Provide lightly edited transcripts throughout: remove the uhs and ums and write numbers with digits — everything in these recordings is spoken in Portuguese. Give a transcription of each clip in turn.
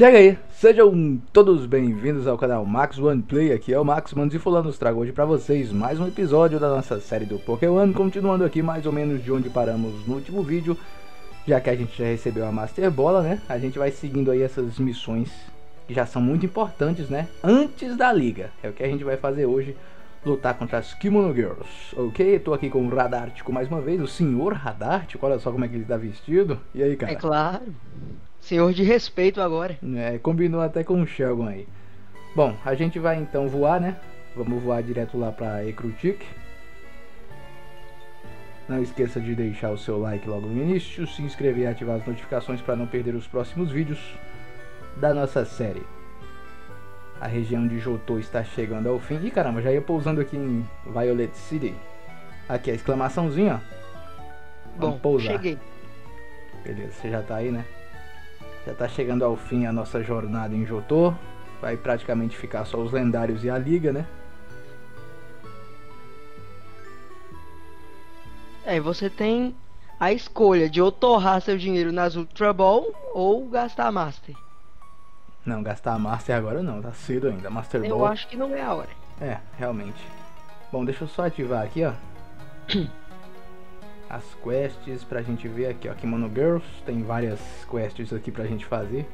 Chega aí, sejam todos bem-vindos ao canal Max One Play, aqui é o Max, mano, e fulanos, trago hoje pra vocês mais um episódio da nossa série do Pokémon, continuando aqui mais ou menos de onde paramos no último vídeo, já que a gente já recebeu a Master Bola, né, a gente vai seguindo aí essas missões que já são muito importantes, né, antes da liga, é o que a gente vai fazer hoje, lutar contra as Kimono Girls, ok? Tô aqui com o Radártico mais uma vez, o senhor Radártico, olha só como é que ele tá vestido, e aí, cara? É claro! Senhor de respeito agora. É, combinou até com o Shelgon aí. Bom, a gente vai então voar, né? Vamos voar direto lá pra Ecruteak. Não esqueça de deixar o seu like logo no início, se inscrever e ativar as notificações para não perder os próximos vídeos da nossa série. A região de Johto está chegando ao fim. Ih, caramba, já ia pousando aqui em Violet City. Aqui a exclamaçãozinha, ó. Vamos pousar. Cheguei. Beleza, você já tá aí, né? Já tá chegando ao fim a nossa jornada em Johto. Vai praticamente ficar só os lendários e a liga, né? É, você tem a escolha de ou torrar seu dinheiro nas Ultra Ball ou gastar a Master. Não, gastar a Master agora não, tá cedo ainda. Master Ball... Eu acho que não é a hora. É, realmente. Bom, deixa eu só ativar aqui, ó. As quests pra gente ver aqui, ó, Kimono Girls, tem várias quests aqui pra gente fazer,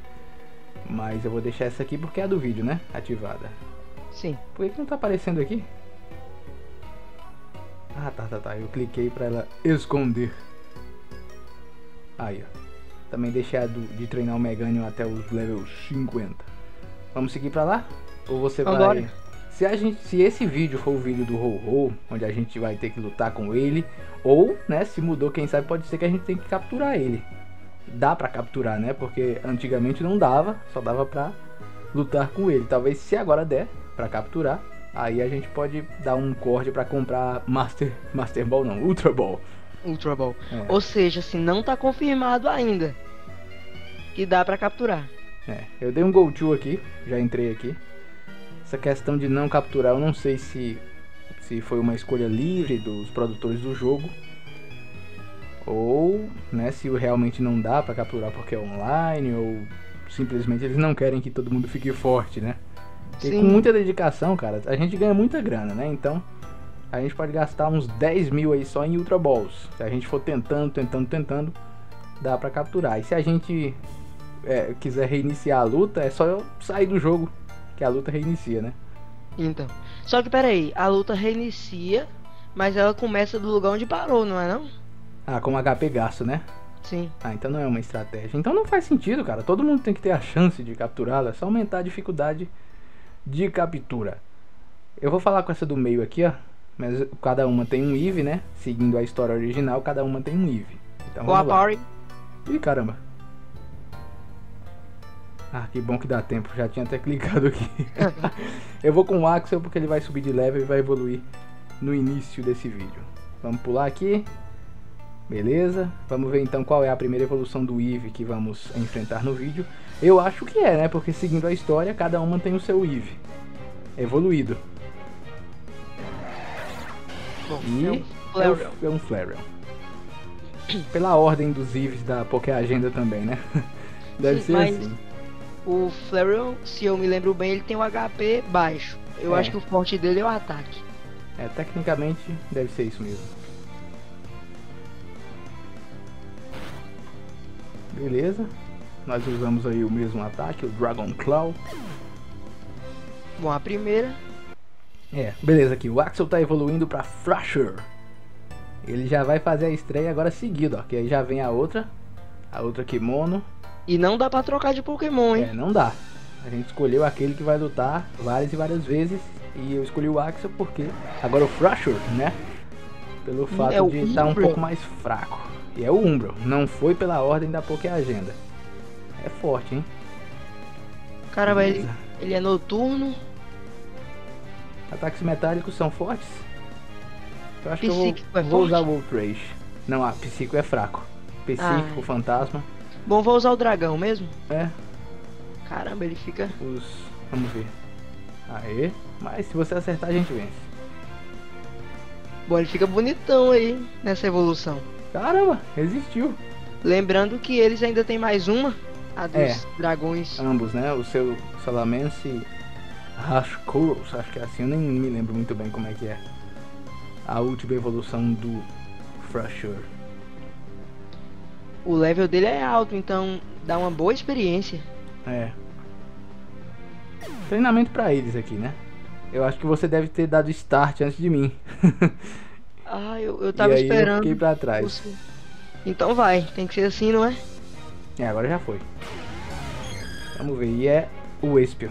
mas eu vou deixar essa aqui porque é a do vídeo, né, ativada. Sim. Por que não tá aparecendo aqui? Ah, tá, eu cliquei pra ela esconder. Aí, ó, também deixei a de treinar o Meganium até os level 50. Vamos seguir pra lá? Ou você Agora. Vai... Se esse vídeo for o vídeo do Ho-Oh, onde a gente vai ter que lutar com ele, ou, né, se mudou, quem sabe pode ser que a gente tenha que capturar ele. Dá pra capturar, né, porque antigamente não dava, só dava pra lutar com ele. Talvez se agora der pra capturar, aí a gente pode dar um corte pra comprar Master Ball não, Ultra Ball. Ultra Ball. É. Ou seja, se não tá confirmado ainda, que dá pra capturar. É, eu dei um go to aqui, já entrei aqui. Essa questão de não capturar, eu não sei se foi uma escolha livre dos produtores do jogo ou, né, se realmente não dá pra capturar porque é online ou simplesmente eles não querem que todo mundo fique forte, né? Porque com muita dedicação, cara, a gente ganha muita grana, né? Então a gente pode gastar uns 10 mil aí só em Ultra Balls. Se a gente for tentando, dá pra capturar. E se a gente quiser reiniciar a luta, é só eu sair do jogo. Que a luta reinicia, né? Então. Só que peraí, a luta reinicia, mas ela começa do lugar onde parou, não é não? Ah, com HP gasto, né? Sim. Ah, então não é uma estratégia. Então não faz sentido, cara. Todo mundo tem que ter a chance de capturá-la. É só aumentar a dificuldade de captura. Eu vou falar com essa do meio aqui, ó. Mas cada uma tem um IV, né? Seguindo a história original, cada uma tem um IV. Então, boa, Party. Ih, caramba. Ah, que bom que dá tempo, já tinha até clicado aqui. Eu vou com o Axel porque ele vai subir de level e vai evoluir no início desse vídeo. Vamos pular aqui. Beleza. Vamos ver então qual é a primeira evolução do Eevee que vamos enfrentar no vídeo. Eu acho que é, né? Porque seguindo a história, cada uma tem o seu Eevee evoluído. Bom, é um Flareon. Pela ordem dos Eevees da Poké Agenda também, né? Deve ser assim. O Flareon, se eu me lembro bem, ele tem um HP baixo. Eu acho que o forte dele é o ataque. É, tecnicamente deve ser isso mesmo. Beleza. Nós usamos aí o mesmo ataque, o Dragon Claw. Bom, a primeira... É, beleza aqui. O Axel tá evoluindo pra Thrasher. Ele já vai fazer a estreia agora seguido, ó. Que aí já vem a outra. A outra Kimono. E não dá pra trocar de Pokémon, hein? É, não dá. A gente escolheu aquele que vai lutar várias e várias vezes. E eu escolhi o Axel porque... Agora o Thrasher, né? Pelo fato de estar um pouco mais fraco. E é o Umbro. Não foi pela ordem da Poké Agenda. É forte, hein? Caramba, ele é noturno. Ataques metálicos são fortes? Eu acho que eu vou usar o Outrage. Não, a Psíquico é fraco. Psíquico, Fantasma... Bom, vou usar o dragão mesmo? É. Caramba, ele fica... Vamos ver. Aê. Mas se você acertar, a gente vence. Bom, ele fica bonitão aí nessa evolução. Caramba, resistiu. Lembrando que eles ainda tem mais uma. A dos dragões. Ambos, né? O seu Salamense, Ash Kuros, acho que é assim, eu nem me lembro muito bem como é que é. A última evolução do Thrasher. O level dele é alto, então dá uma boa experiência. É. Treinamento pra eles aqui, né? Eu acho que você deve ter dado start antes de mim. Ah, eu tava e aí esperando. Eu fiquei pra trás. Então vai, tem que ser assim, não é? É, agora já foi. Vamos ver, e é o Espion.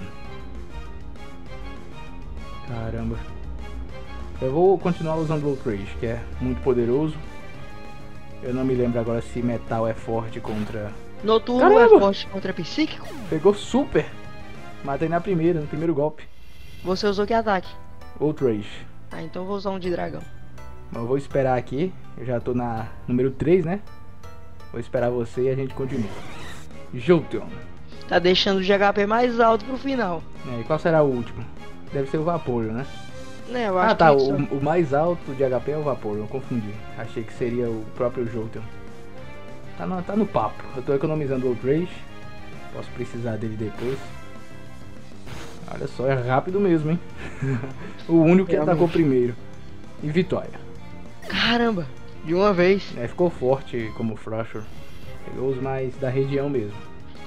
Caramba. Eu vou continuar usando o Outrage, que é muito poderoso. Eu não me lembro agora se metal é forte contra... Noturno. Caramba. É forte contra psíquico? Pegou super. Matei na primeira, no primeiro golpe. Você usou que ataque? Outrage. Ah, então vou usar um de dragão. Eu vou esperar aqui, eu já tô na número 3, né? Vou esperar você e a gente continua. Jolteon. Tá deixando o GHP mais alto pro final. É, e qual será o último? Deve ser o Vapor, né? É, eu acho que tá, é o mais alto de HP é o Vapor, eu confundi. Achei que seria o próprio Jolteon. Tá no papo. Eu tô economizando o Outrage. Posso precisar dele depois. Olha só, é rápido mesmo, hein? O único que atacou primeiro. E vitória. Caramba, de uma vez. É, ficou forte como o Thrasher. Pegou os mais da região mesmo.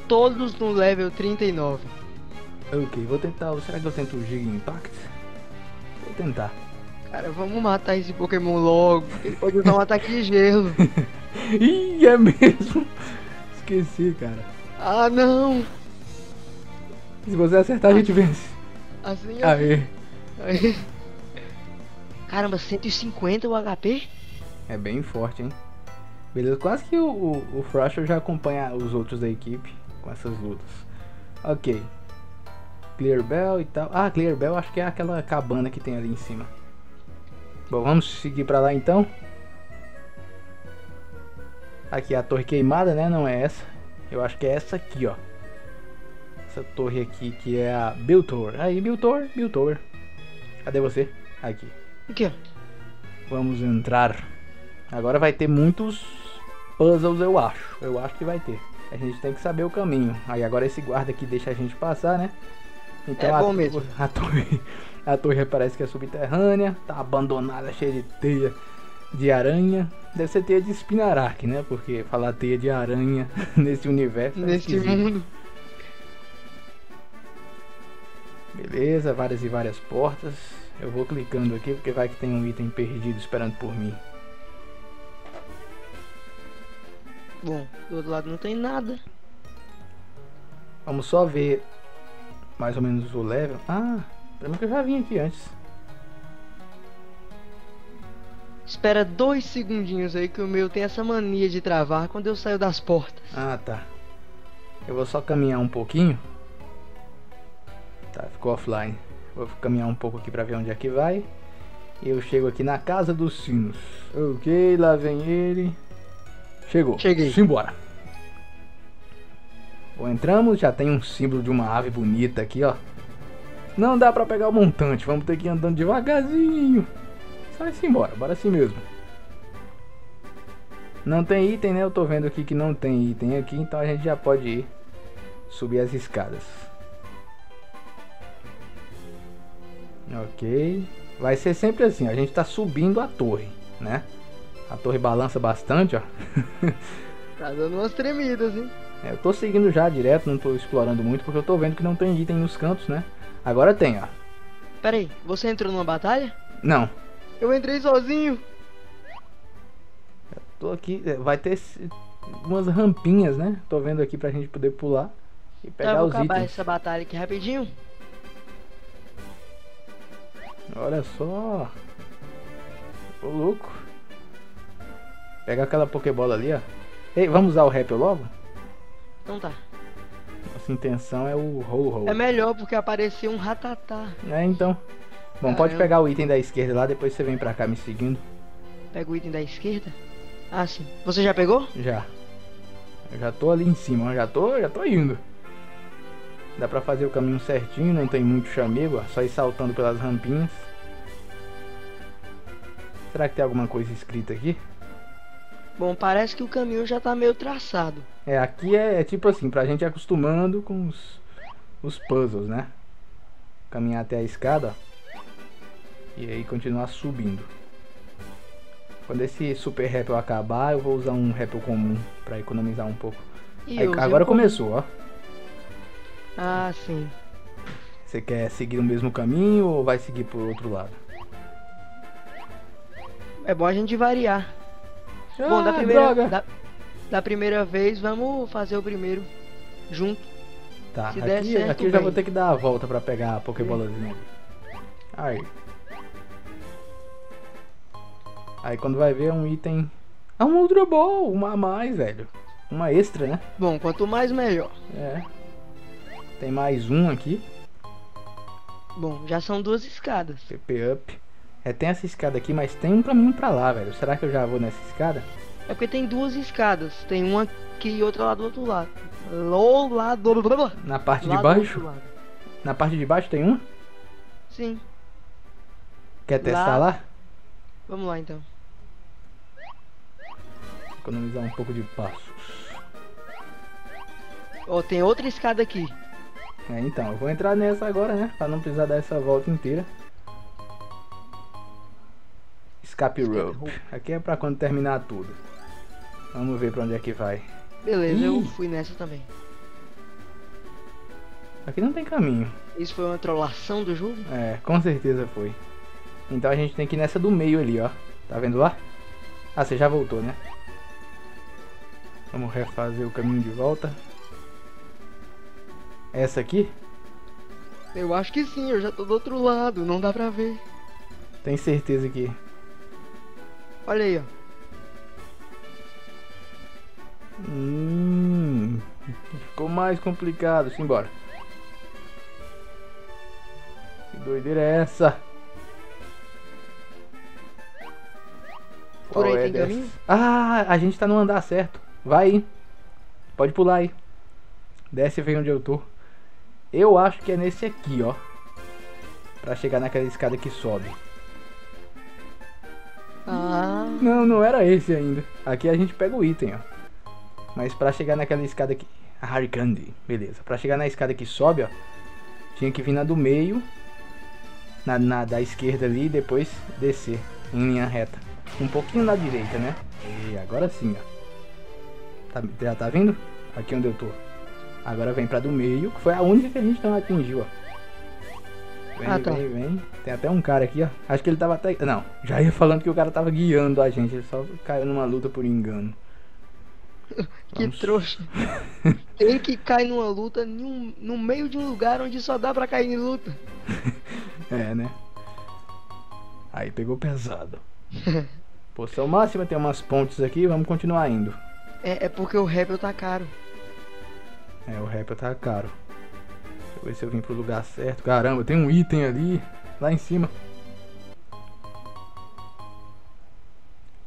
Todos no level 39. Ok, vou tentar. Será que eu tento o Giga Impact? Vou tentar. Cara, vamos matar esse Pokémon logo. Ele pode usar um ataque de gelo. Ih, é mesmo. Esqueci, cara. Ah, não. Se você acertar, a gente vence. Assim, aê. Aê. Caramba, 150 o HP? É bem forte, hein? Beleza, quase que o Thrasher já acompanha os outros da equipe com essas lutas. Ok. Clear Bell e tal. Ah, Clear Bell acho que é aquela cabana que tem ali em cima. Bom, vamos seguir pra lá então. Aqui é a torre queimada, né? Não é essa. Eu acho que é essa aqui, ó. Essa torre aqui que é a Biltor. Aí, Biltor, Biltor. Cadê você? Aqui. Aqui. Vamos entrar. Agora vai ter muitos puzzles, eu acho. Eu acho que vai ter. A gente tem que saber o caminho. Aí agora esse guarda aqui deixa a gente passar, né? Então é bom mesmo. A torre parece que é subterrânea. Tá abandonada, cheia de teia de aranha. Deve ser teia de espinaraque, né? Porque falar teia de aranha nesse universo. Nesse mundo. Beleza, várias e várias portas. Eu vou clicando aqui porque vai que tem um item perdido esperando por mim. Bom, do outro lado não tem nada. Vamos só ver mais ou menos o level. Ah, pelo menos eu já vim aqui antes. Espera 2 segundinhos aí que o meu tem essa mania de travar quando eu saio das portas. Ah, tá. Eu vou só caminhar um pouquinho. Tá, ficou offline. Vou caminhar um pouco aqui pra ver onde é que vai. E eu chego aqui na Casa dos Sinos. Ok, lá vem ele. Chegou. Cheguei. Simbora. Bom, entramos. Já tem um símbolo de uma ave bonita aqui, ó. Não dá pra pegar o montante. Vamos ter que ir andando devagarzinho. Sai simbora. Bora assim mesmo. Não tem item, né? Eu tô vendo aqui que não tem item aqui. Então a gente já pode ir subir as escadas. Ok, vai ser sempre assim, ó. A gente tá subindo a torre, né? A torre balança bastante, ó. Tá dando umas tremidas, hein? É, eu tô seguindo já direto, não tô explorando muito, porque eu tô vendo que não tem item nos cantos, né? Agora tem, ó. Pera aí, você entrou numa batalha? Não. Eu entrei sozinho. Eu tô aqui, vai ter umas rampinhas, né? Tô vendo aqui pra gente poder pular e pegar os itens. Vou acabar essa batalha aqui rapidinho. Olha só. Ô louco. Pega aquela Pokébola ali, ó. Ei, vamos usar o Rappel logo? Então tá. Nossa intenção é o Ho-Oh. É melhor porque apareceu um ratatá. É, então. Bom, pode pegar o item da esquerda lá, depois você vem pra cá me seguindo. Pega o item da esquerda? Ah, sim. Você já pegou? Já. Eu já tô ali em cima, já tô indo. Dá pra fazer o caminho certinho, não tem muito chamego, ó, só ir saltando pelas rampinhas. Será que tem alguma coisa escrita aqui? Bom, parece que o caminho já tá meio traçado. É, aqui é tipo assim, pra gente acostumando com os puzzles, né? Caminhar até a escada e aí continuar subindo. Quando esse super Rappel acabar, eu vou usar um Rappel comum pra economizar um pouco. Aí, agora começou, ó. Ah, sim. Você quer seguir o mesmo caminho ou vai seguir por outro lado? É bom a gente variar. Ah, bom, da primeira vez, vamos fazer o primeiro junto. Tá, se der certo, aqui eu já vou ter que dar a volta pra pegar a Pokébolazinha. Aí. Aí quando vai ver é um item... É um Ultra Ball, uma a mais, velho. Uma extra, né? Bom, quanto mais, melhor. É. Tem mais um aqui. Bom, já são duas escadas. PP up. É, tem essa escada aqui, mas tem um caminho pra lá, velho. Será que eu já vou nessa escada? É porque tem duas escadas. Tem uma aqui e outra lá do outro lado. Na parte de baixo? Na parte de baixo tem uma? Sim. Quer testar lá? Vamos lá, então. Economizar um pouco de passos. Ó, tem outra escada aqui. É, então, eu vou entrar nessa agora, né? Pra não precisar dar essa volta inteira. Escape Rope. Aqui é pra quando terminar tudo. Vamos ver pra onde é que vai. Beleza, eu fui nessa também. Aqui não tem caminho. Isso foi uma trollação do jogo? É, com certeza foi. Então a gente tem que ir nessa do meio ali, ó. Tá vendo lá? Ah, você já voltou, né? Vamos refazer o caminho de volta. Essa aqui? Eu acho que sim, eu já tô do outro lado, não dá pra ver. Tem certeza que... Olha aí, ó. Ficou mais complicado, simbora. Que doideira é essa? Por aí tem caminho? Ah, a gente tá no andar certo. Vai aí. Pode pular aí. Desce e vem onde eu tô. Eu acho que é nesse aqui, ó. Pra chegar naquela escada que sobe. Ah. Não, não era esse ainda. Aqui a gente pega o item, ó. Mas pra chegar naquela escada aqui... A Harikandi, beleza. Pra chegar na escada que sobe, ó. Tinha que vir na do meio. Na da esquerda ali e depois descer em linha reta. Um pouquinho na direita, né? E agora sim, ó. Tá, já tá vendo? Aqui onde eu tô. Agora vem pra do meio, que foi a única que a gente não atingiu, ó. Vem, vem. Tem até um cara aqui, ó. Acho que ele tava até... Não, já ia falando que o cara tava guiando a gente. Ele só caiu numa luta por engano. Que vamos... trouxa. Tem que cair numa luta no meio de um lugar onde só dá pra cair em luta. É, né? Aí pegou pesado. Poção máxima, tem umas pontes aqui. Vamos continuar indo. É porque o Rappel tá caro. É, o Rappel tá caro. Deixa eu ver se eu vim pro lugar certo. Caramba, tem um item ali. Lá em cima.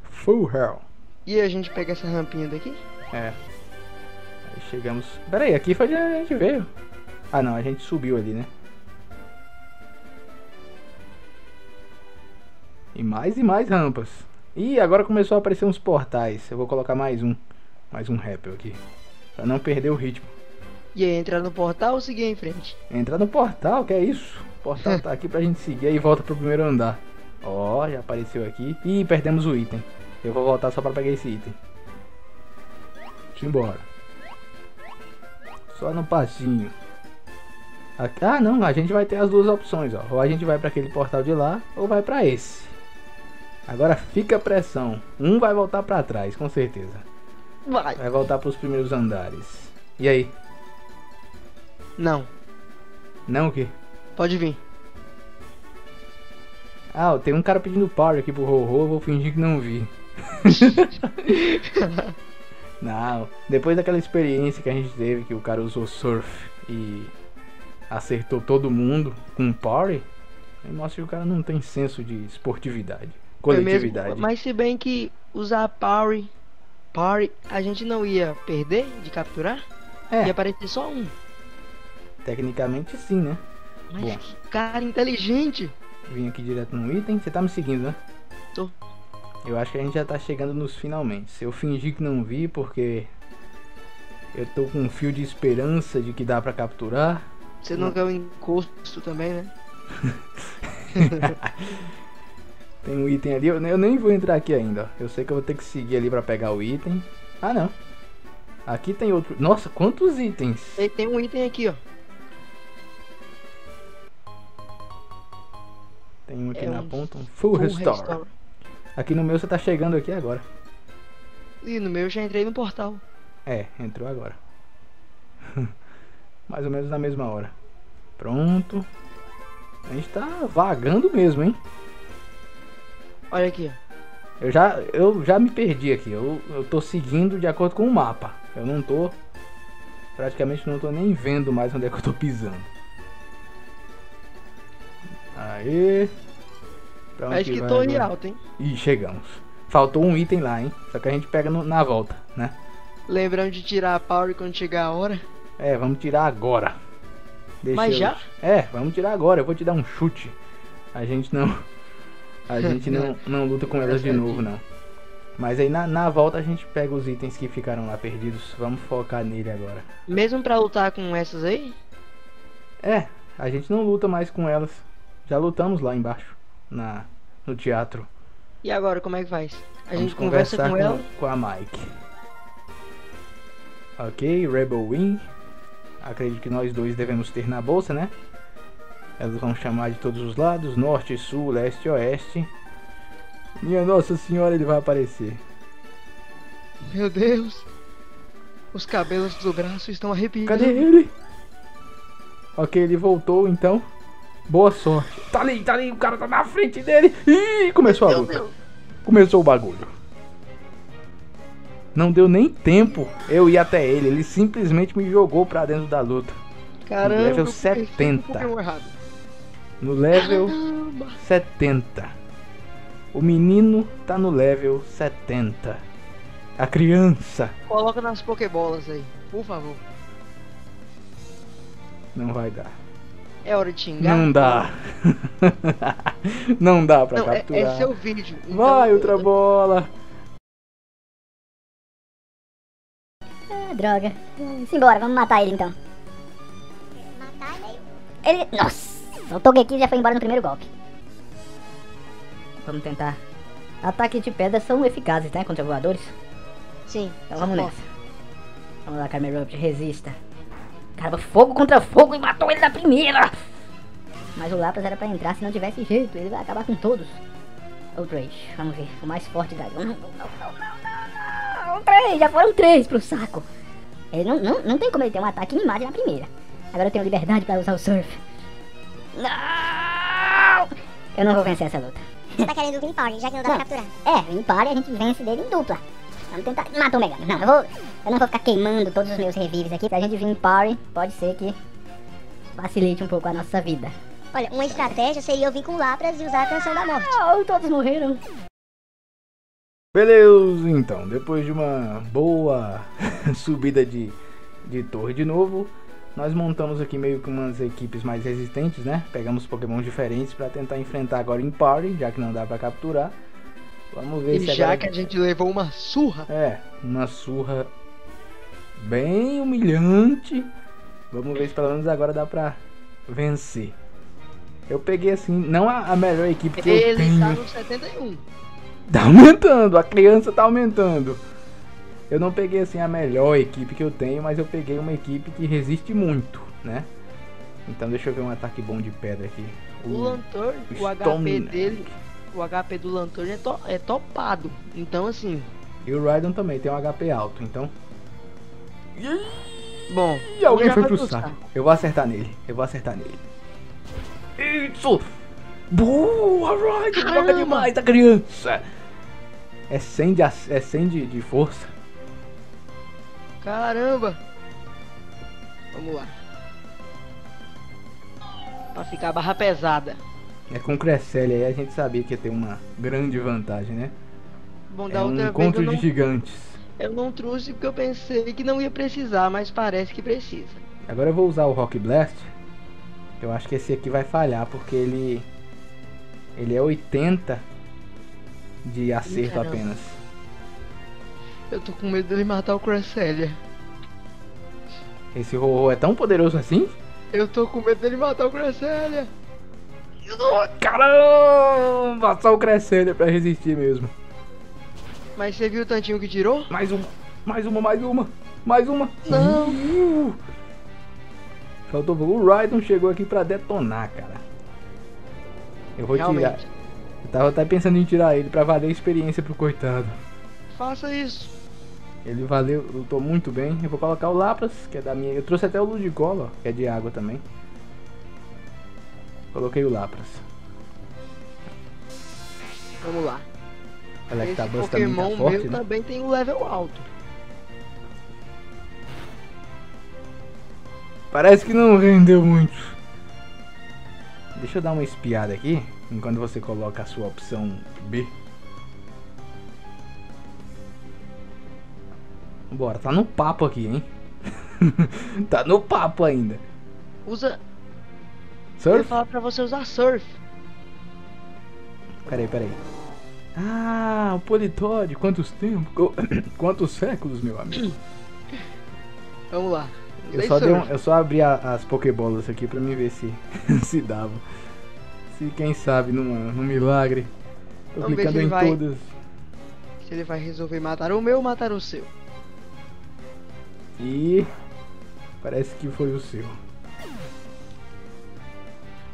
Full Hell. E a gente pega essa rampinha daqui? É. Aí chegamos... Pera aí, aqui foi onde a gente veio. Ah não, a gente subiu ali, né? E mais rampas. Ih, agora começou a aparecer uns portais. Eu vou colocar mais um. Mais um Rappel aqui. Pra não perder o ritmo. E aí, entrar no portal ou seguir em frente? Entrar no portal, que é isso? O portal tá aqui pra gente seguir. Aí volta pro primeiro andar. Ó, já apareceu aqui. Ih, perdemos o item. Eu vou voltar só pra pegar esse item. Simbora. Só no passinho. Aqui, ah não, a gente vai ter as duas opções, ó. Ou a gente vai pra aquele portal de lá, ou vai pra esse. Agora fica a pressão. Um vai voltar pra trás, com certeza. Vai voltar pros primeiros andares. E aí? Não. Não o quê? Pode vir. Ah, tem um cara pedindo party aqui pro Ho-Oh, eu vou fingir que não vi. Não, depois daquela experiência que a gente teve, que o cara usou surf e acertou todo mundo com party, aí mostra que o cara não tem senso de esportividade, coletividade. É mesmo, mas se bem que usar party, a gente não ia perder de capturar? É. Ia aparecer só um. Tecnicamente sim, né? Mas bom, que cara inteligente! Vim aqui direto no item, você tá me seguindo, né? Tô. Eu acho que a gente já tá chegando nos finalmente. Eu fingi que não vi porque eu tô com um fio de esperança de que dá pra capturar. Você não ganhou encosto também, né? Tem um item ali, eu nem vou entrar aqui ainda, ó. Eu sei que eu vou ter que seguir ali pra pegar o item. Ah, não. Aqui tem outro. Nossa, quantos itens! Tem um item aqui, ó. Tem um aqui na ponta, um Full Restore. Aqui no meu você tá chegando aqui agora. E no meu eu já entrei no portal. É, entrou agora. Mais ou menos na mesma hora. Pronto. A gente tá vagando mesmo, hein? Olha aqui, ó. Eu já me perdi aqui. Eu tô seguindo de acordo com o mapa. Eu não tô... Praticamente não tô nem vendo mais onde é que eu tô pisando. Aí... Então, acho que tô em alta, hein? Ih, chegamos. Faltou um item lá, hein? Só que a gente pega na volta, né? Lembrando de tirar a power quando chegar a hora. É, vamos tirar agora. Mas já? É, vamos tirar agora. Eu vou te dar um chute. A gente não luta com elas de novo, não. Mas aí na volta a gente pega os itens que ficaram lá perdidos. Vamos focar nele agora. Mesmo pra lutar com essas aí? É, a gente não luta mais com elas. Já lutamos lá embaixo, no teatro. E agora, como é que faz? A gente conversa com a Mike. Ok, Rebel Wing. Acredito que nós dois devemos ter na bolsa, né? Elas vão chamar de todos os lados, norte, sul, leste, oeste. Minha Nossa Senhora, ele vai aparecer. Meu Deus. Os cabelos do braço estão arrepiados. Cadê ele? Ok, ele voltou então. Boa sorte. Tá ali, o cara tá na frente dele. Ih, começou a luta. Começou o bagulho. Não deu nem tempo eu ir até ele. Ele simplesmente me jogou pra dentro da luta. Caramba, no level 70. No level 70. O menino tá no level 70. A criança. Coloca nas Pokébolas aí, por favor. Não vai dar. É hora de xingar. Não dá. Não dá pra capturar. É seu vídeo. Então vai, Ultra Bola. Ah, droga. Simbora, vamos matar ele então. Ele... Nossa! O Togekiss já foi embora no primeiro golpe. Vamos tentar. Ataques de pedra são eficazes, né? Contra voadores. Sim. Então vamos nessa. Vamos lá, Camerupt. Resista. Caramba, fogo contra fogo e matou ele na primeira! Mas o Lapras era pra entrar se não tivesse jeito. Ele vai acabar com todos. Outrage. Vamos ver. O mais forte da... Não. Outrage! Já foram 3 pro saco. Ele não tem como ele ter um ataque inimável na primeira. Agora eu tenho liberdade pra usar o surf. Não! Eu não vou vencer essa luta. Você tá querendo o Win Party, já que não dá pra capturar. É, Win Party a gente vence dele em dupla. Vamos tentar... Mata o Meganium. Não, eu não vou ficar queimando todos os meus revives aqui. Se a gente vir em Party, pode ser que facilite um pouco a nossa vida. Olha, uma estratégia seria eu vir com o Lapras e usar a canção da morte. Oh, todos morreram. Beleza, então. Depois de uma boa subida de torre de novo... Nós montamos aqui meio que umas equipes mais resistentes, né? Pegamos Pokémon diferentes pra tentar enfrentar agora em Party, já que não dá pra capturar. Vamos ver se já que a gente levou uma surra. É, uma surra bem humilhante. Vamos ver se pelo menos agora dá pra vencer. Eu peguei assim, não a melhor equipe que eu tenho. Ele tá no 71. Tá aumentando, a criança tá aumentando. Eu não peguei assim a melhor equipe que eu tenho, mas eu peguei uma equipe que resiste muito, né? Então deixa eu ver um ataque bom de pedra aqui. O Lantor, o HP dele, o HP do Lantor é topado, então assim... E o Raydon também tem um HP alto, então... Bom... E alguém foi pro saco. Eu vou acertar nele. Isso! Boa, Raydon! Joga demais a criança! É 100 de força. Caramba! Vamos lá. Pra ficar a barra pesada. É com Cresselia aí, a gente sabia que ia ter uma grande vantagem, né? Bom, da outra encontro de gigantes. Eu não trouxe porque eu pensei que não ia precisar, mas parece que precisa. Agora eu vou usar o Rock Blast. Eu acho que esse aqui vai falhar, porque ele é 80 de acerto apenas. Eu tô com medo dele matar o Cresselia. Esse Ho-Oh é tão poderoso assim? Eu tô com medo dele matar o Cresselia. Caramba! Só o Cresselia pra resistir mesmo. Mas você viu o tantinho que tirou? Mais uma, mais uma, mais uma, mais uma. Não! Faltou o Raydon, chegou aqui pra detonar, cara. Eu vou tirar. Eu tava até pensando em tirar ele pra valer experiência pro coitado. Faça isso. Ele valeu, lutou muito bem. Eu vou colocar o Lapras, que é da minha. Eu trouxe até o Ludicolo, ó, que é de água também. Coloquei o Lapras. Vamos lá. Olha que tá bastante forte, né? Pokémon meu também tem um level alto. Parece que não rendeu muito. Deixa eu dar uma espiada aqui, enquanto você coloca a sua opção B. Bora, tá no papo aqui, hein? Tá no papo ainda. Usa... Surf? Eu ia falar pra você usar Surf. Peraí, peraí. Ah, o Politode, quantos tempos, quantos séculos, meu amigo. Vamos lá. Eu só abri as Pokébolas aqui pra mim ver se se dava. Se quem sabe num milagre. Tô clicando em todas. Se ele vai resolver matar o meu ou matar o seu. E parece que foi o seu.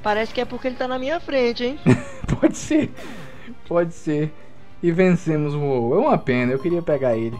Parece que é porque ele tá na minha frente, hein? Pode ser. Pode ser. E vencemos o Ho-Oh. É uma pena, eu queria pegar ele.